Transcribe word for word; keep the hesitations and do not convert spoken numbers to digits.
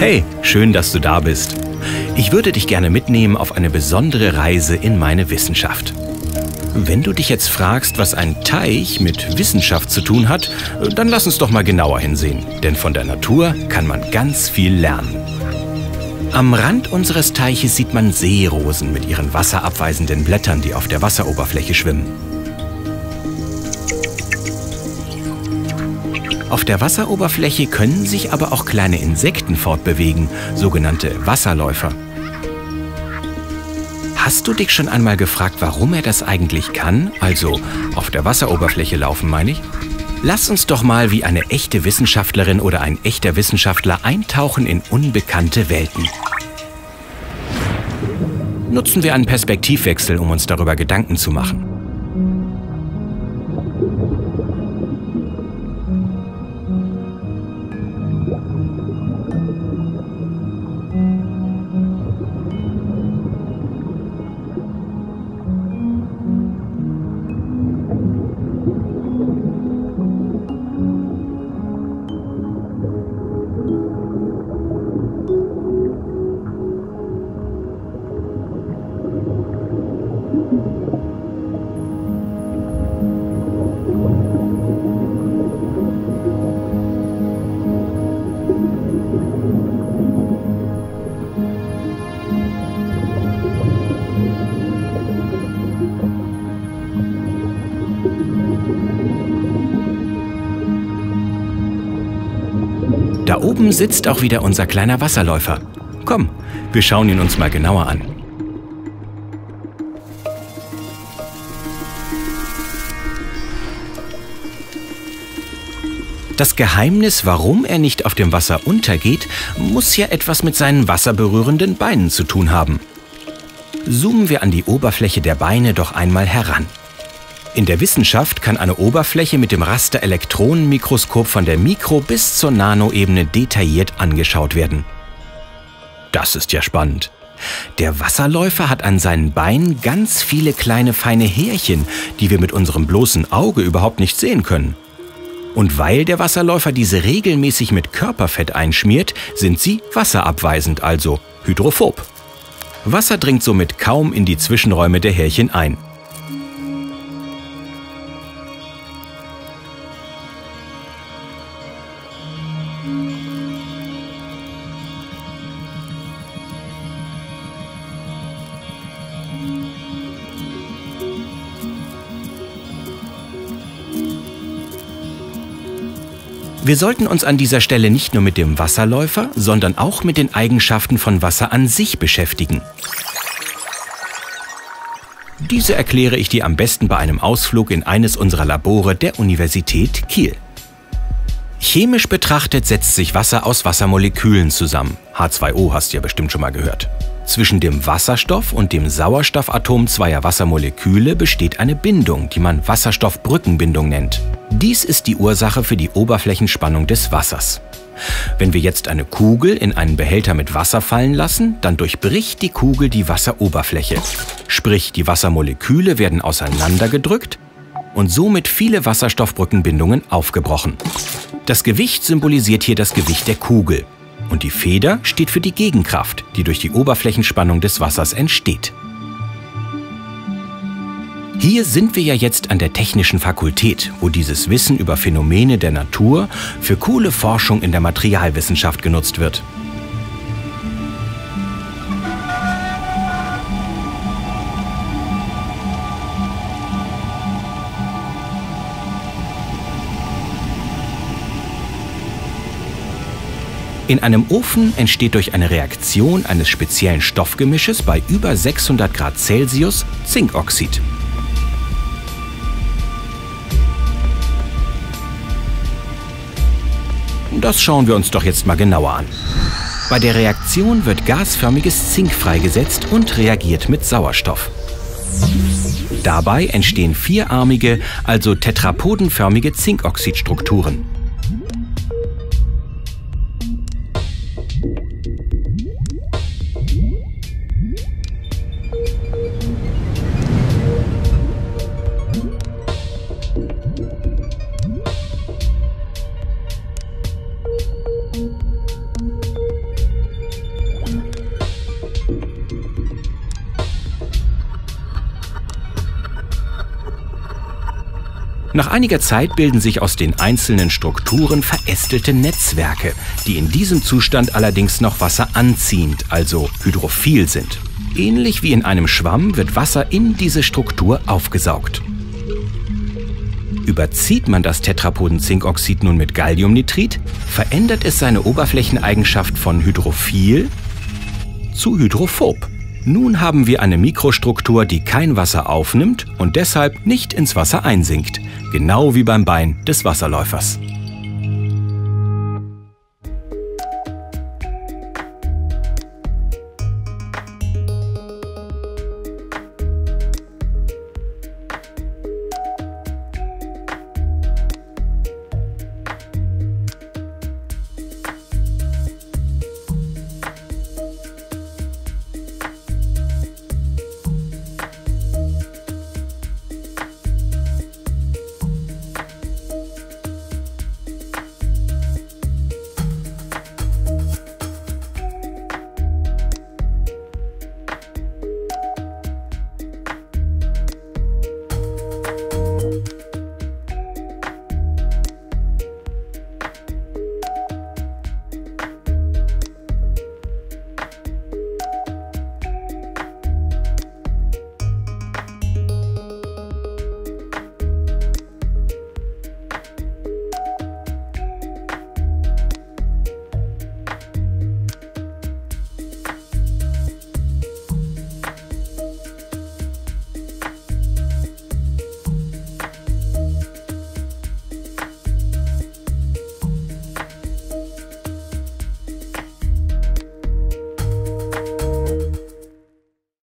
Hey, schön, dass du da bist. Ich würde dich gerne mitnehmen auf eine besondere Reise in meine Wissenschaft. Wenn du dich jetzt fragst, was ein Teich mit Wissenschaft zu tun hat, dann lass uns doch mal genauer hinsehen. Denn von der Natur kann man ganz viel lernen. Am Rand unseres Teiches sieht man Seerosen mit ihren wasserabweisenden Blättern, die auf der Wasseroberfläche schwimmen. Auf der Wasseroberfläche können sich aber auch kleine Insekten fortbewegen, sogenannte Wasserläufer. Hast du dich schon einmal gefragt, warum er das eigentlich kann? Also auf der Wasseroberfläche laufen, meine ich? Lass uns doch mal wie eine echte Wissenschaftlerin oder ein echter Wissenschaftler eintauchen in unbekannte Welten. Nutzen wir einen Perspektivwechsel, um uns darüber Gedanken zu machen. Da oben sitzt auch wieder unser kleiner Wasserläufer. Komm, wir schauen ihn uns mal genauer an. Das Geheimnis, warum er nicht auf dem Wasser untergeht, muss ja etwas mit seinen wasserberührenden Beinen zu tun haben. Zoomen wir an die Oberfläche der Beine doch einmal heran. In der Wissenschaft kann eine Oberfläche mit dem Rasterelektronenmikroskop von der Mikro- bis zur Nanoebene detailliert angeschaut werden. Das ist ja spannend. Der Wasserläufer hat an seinen Beinen ganz viele kleine feine Härchen, die wir mit unserem bloßen Auge überhaupt nicht sehen können. Und weil der Wasserläufer diese regelmäßig mit Körperfett einschmiert, sind sie wasserabweisend, also hydrophob. Wasser dringt somit kaum in die Zwischenräume der Härchen ein. Wir sollten uns an dieser Stelle nicht nur mit dem Wasserläufer, sondern auch mit den Eigenschaften von Wasser an sich beschäftigen. Diese erkläre ich dir am besten bei einem Ausflug in eines unserer Labore der Universität Kiel. Chemisch betrachtet setzt sich Wasser aus Wassermolekülen zusammen. H zwei O hast du ja bestimmt schon mal gehört. Zwischen dem Wasserstoff und dem Sauerstoffatom zweier Wassermoleküle besteht eine Bindung, die man Wasserstoffbrückenbindung nennt. Dies ist die Ursache für die Oberflächenspannung des Wassers. Wenn wir jetzt eine Kugel in einen Behälter mit Wasser fallen lassen, dann durchbricht die Kugel die Wasseroberfläche. Sprich, die Wassermoleküle werden auseinandergedrückt und somit viele Wasserstoffbrückenbindungen aufgebrochen. Das Gewicht symbolisiert hier das Gewicht der Kugel. Und die Feder steht für die Gegenkraft, die durch die Oberflächenspannung des Wassers entsteht. Hier sind wir ja jetzt an der Technischen Fakultät, wo dieses Wissen über Phänomene der Natur für coole Forschung in der Materialwissenschaft genutzt wird. In einem Ofen entsteht durch eine Reaktion eines speziellen Stoffgemisches bei über sechshundert Grad Celsius Zinkoxid. Das schauen wir uns doch jetzt mal genauer an. Bei der Reaktion wird gasförmiges Zink freigesetzt und reagiert mit Sauerstoff. Dabei entstehen vierarmige, also tetrapodenförmige Zinkoxidstrukturen. Nach einiger Zeit bilden sich aus den einzelnen Strukturen verästelte Netzwerke, die in diesem Zustand allerdings noch wasseranziehend, also hydrophil sind. Ähnlich wie in einem Schwamm wird Wasser in diese Struktur aufgesaugt. Überzieht man das Tetrapodenzinkoxid nun mit Galliumnitrit, verändert es seine Oberflächeneigenschaft von hydrophil zu hydrophob. Nun haben wir eine Mikrostruktur, die kein Wasser aufnimmt und deshalb nicht ins Wasser einsinkt, genau wie beim Bein des Wasserläufers.